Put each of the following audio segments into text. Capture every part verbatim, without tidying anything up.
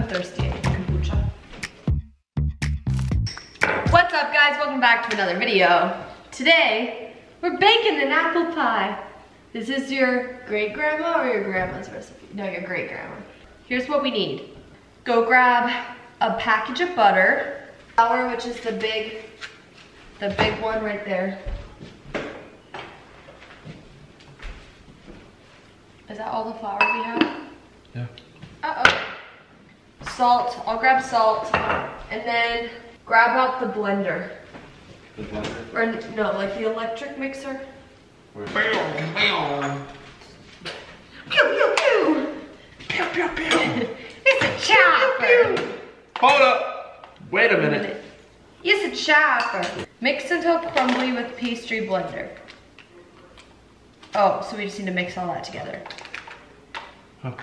I'm thirsty, I need kombucha. What's up guys, welcome back to another video. Today, we're baking an apple pie. This is your great grandma or your grandma's recipe? No, your great grandma. Here's what we need. Go grab a package of butter, flour, which is the big, the big one right there. Is that all the flour we have? Yeah. Uh-oh. Salt, I'll grab salt, and then grab out the blender. The blender? Or no, like the electric mixer. Bam, bam. Pew, pew, pew. Pew, pew, pew. It's a chopper. Pew, pew. Hold up. Wait a minute. It's a chopper. Mix until crumbly with pastry blender. Oh, so we just need to mix all that together. Huh.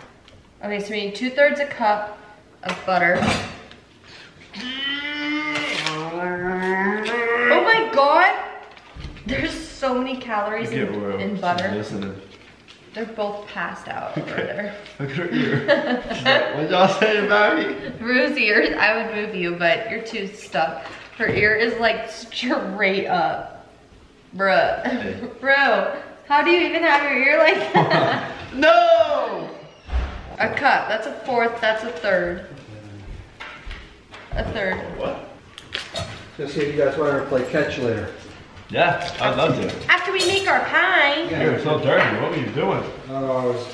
Okay, so we need two thirds a cup of butter. Oh my God. There's so many calories in, in butter. They're both passed out over there. Look at her ear. What y'all saying about me? Rue's ears, I would move you, but you're too stuck. Her ear is like straight up. Bruh. Hey. Bro. How do you even have your ear like that? No! A cup, that's a fourth, that's a third. A third. What? Just see if you guys want to play catch later. Yeah, I'd love to. After we make our pie. Yeah, you're so dirty, what were you doing? No, I was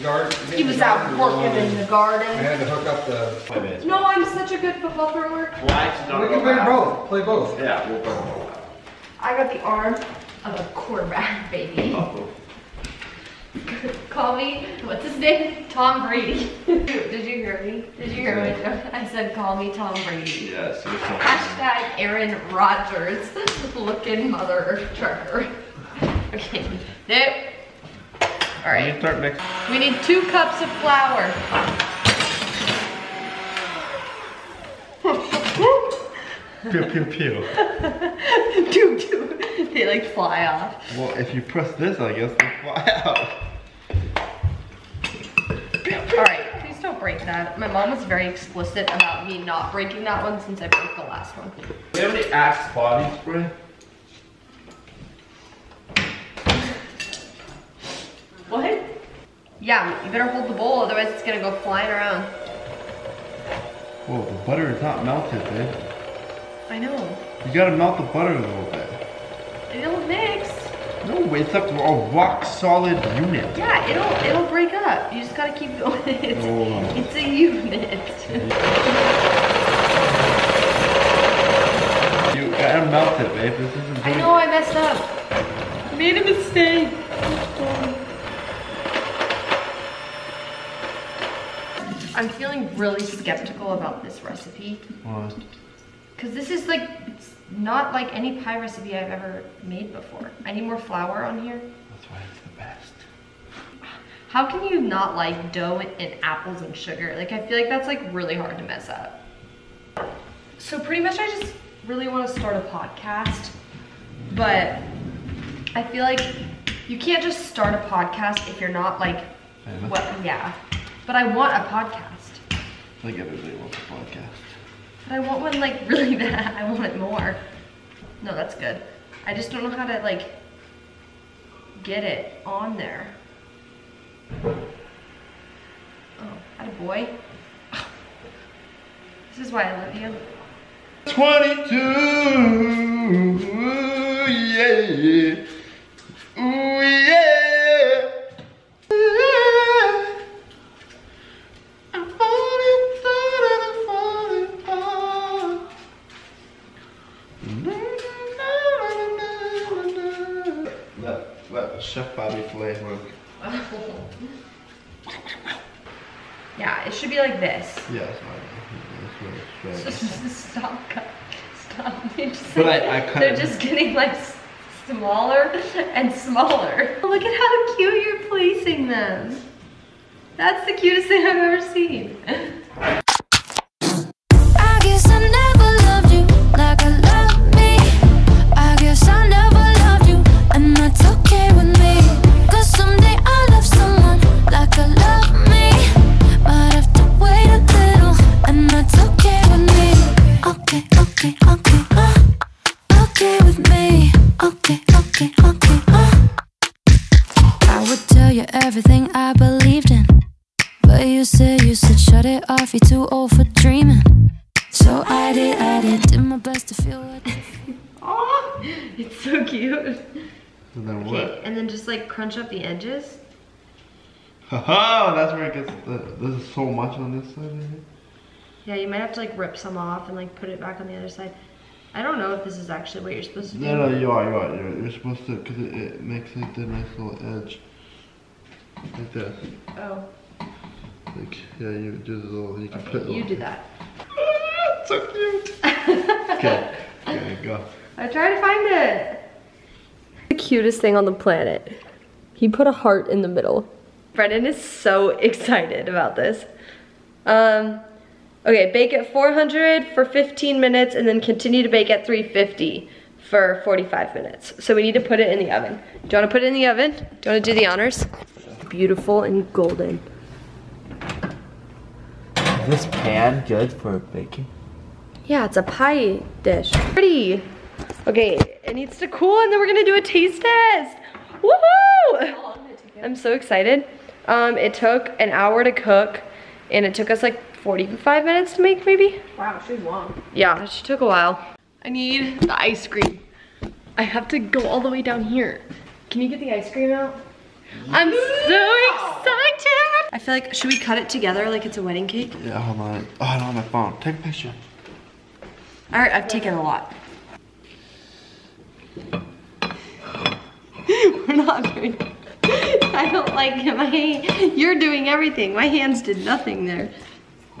garden. He was out working in the garden. I had to hook up the... No, I'm such a good football thrower. Well, we can play both, play both. Yeah, we'll play both. I got the arm. I'm a quarterback, baby. Oh. Call me, what's his name? Tom Brady. Did you hear me? Did you hear me? I said, call me Tom Brady. Yes. Yeah, hashtag Aaron Rodgers. Looking mother trucker. Okay. Nope. All right. We need two cups of flour. Pew, pew, pew. Pew, pew. They like fly off. Well, if you press this, I guess they fly out. Alright, please don't break that. My mom was very explicit about me not breaking that one since I broke the last one. Do you have any Axe body spray? What? Yeah, you better hold the bowl, otherwise it's gonna go flying around. Whoa, the butter is not melted, babe. I know. You gotta melt the butter a little bit. It'll mix. No, it's up to a rock solid unit. Yeah, it'll it'll break up. You just gotta keep going. It's, oh. It's a unit. You gotta melt it, babe. This isn't I know I messed up. I made a mistake. I'm feeling really skeptical about this recipe. What? Because this is like, it's not like any pie recipe I've ever made before. I need more flour on here. That's why it's the best. How can you not like dough and, and apples and sugar? Like, I feel like that's like really hard to mess up. So pretty much I just really want to start a podcast, but I feel like you can't just start a podcast if you're not like, famous. What, yeah. But I want a podcast. I think everybody wants a podcast. But I want one like really bad. I want it more. No, that's good. I just don't know how to like get it on there. Oh, attaboy. This is why I love you. twenty-two. Ooh, yeah. Ooh, yeah. Chef Bobby Flay work. Yeah, it should be like this. Yeah, it's not. Stop, stop. They just, but like, I, I cut they're it. Just getting like smaller and smaller. Look at how cute you're placing them. That's the cutest thing I've ever seen. I guess I never loved you like I love me. I guess I never loved you, and that's okay with me. Someday I love someone like I love me. Might have to wait a little. something I believed in, but you said, you said, shut it off, you're too old for dreaming. So I did, I did, did my best to feel what you feel. Aw, it's so cute. And then what? Okay, and then just like crunch up the edges. Haha, that's where it gets, the, there's so much on this side. Yeah, you might have to like rip some off and like put it back on the other side. I don't know if this is actually what you're supposed to do. No, no, you are, you are, you are. You're supposed to, because it, it makes like the nice little edge. Like that. Oh. Like, yeah, you do the little, you can okay, put it. You do that. Ah, so cute. Okay, okay, go. I tried to find it. The cutest thing on the planet. He put a heart in the middle. Brendan is so excited about this. Um. Okay, bake at four hundred for fifteen minutes and then continue to bake at three fifty for forty-five minutes. So we need to put it in the oven. Do you want to put it in the oven? Do you want to do the honors? Beautiful and golden. Is this pan good for baking? Yeah, it's a pie dish. Pretty. Okay, it needs to cool and then we're going to do a taste test. Woohoo! I'm so excited. Um, it took an hour to cook and it took us like forty-five minutes to make, maybe? Wow, she's long. Yeah, she took a while. I need the ice cream. I have to go all the way down here. Can you get the ice cream out? I'm so excited! I feel like, should we cut it together like it's a wedding cake? Yeah, hold on. Oh, I don't have my phone. Take a picture. All right, I've taken a lot. We're not very good. I don't like it. My hand, you're doing everything. My hands did nothing there.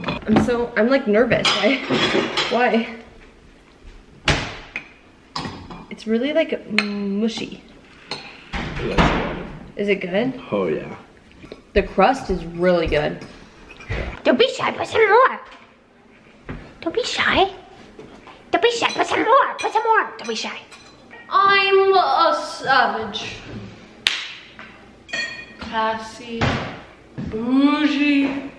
I'm so, I'm like nervous. Why? Why? It's really like mushy. Is it good? Oh yeah. The crust is really good. Don't be shy, put some more. Don't be shy. Don't be shy, put some more, put some more. Don't be shy. I'm a savage. Classy. Bougie.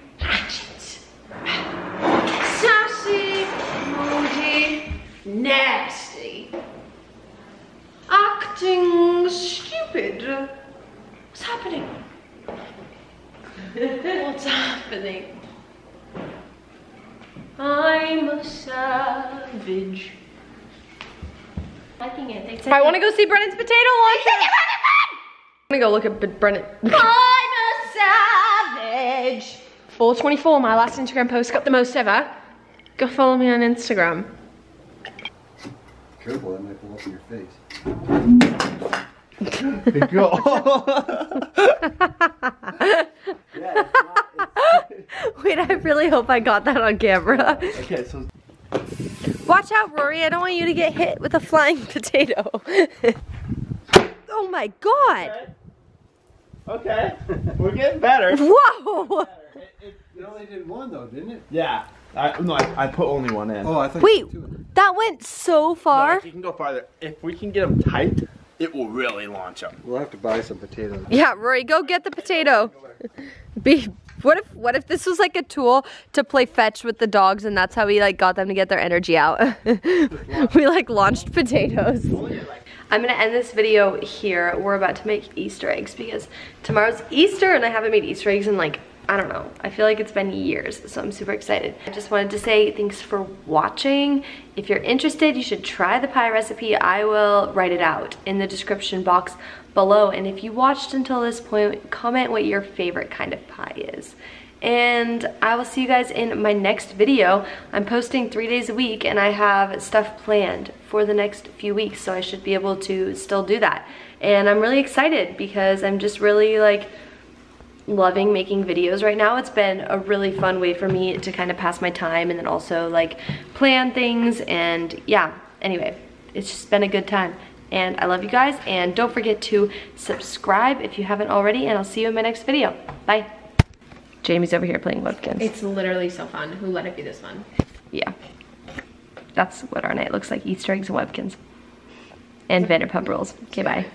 Sassy, moody, nasty, acting stupid. What's happening? What's happening? I'm a savage. I think it takes. I want to go see Brennan's potato launcher. I'm gonna go look at Brennan. I'm a savage. four twenty-four, my last Instagram post, got the most ever. Go follow me on Instagram. Careful, that might blow up in your face. Go. Yeah, it's not, it's... Wait, I really hope I got that on camera. Okay, so... Watch out, Rory, I don't want you to get hit with a flying potato. Oh my god. Okay, okay. We're getting better. Whoa! It, it only did one though, didn't it? Yeah. I, no, I, I put only one in. Oh, I thought. Wait, two in. That went so far. No, you can go farther. If we can get them tight, it will really launch them. We'll have to buy some potatoes. Yeah, Rory, go get the potato. Be. What if? What if this was like a tool to play fetch with the dogs, and that's how we like got them to get their energy out? We like launched potatoes. I'm gonna end this video here. We're about to make Easter eggs because tomorrow's Easter, and I haven't made Easter eggs in like. I don't know, I feel like it's been years, so I'm super excited. I just wanted to say thanks for watching. If you're interested, you should try the pie recipe. I will write it out in the description box below. And if you watched until this point, comment what your favorite kind of pie is. And I will see you guys in my next video. I'm posting three days a week and I have stuff planned for the next few weeks, so I should be able to still do that. And I'm really excited because I'm just really like, loving making videos right now. It's been a really fun way for me to kind of pass my time and then also like plan things and yeah, anyway, it's just been a good time and I love you guys and don't forget to subscribe if you haven't already and I'll see you in my next video. Bye. Jamie's over here playing Webkinz. It's literally so fun. Who let it be this fun? Yeah. That's what our night looks like. Easter eggs and Webkinz. And Vanderpump Rules. Okay, bye.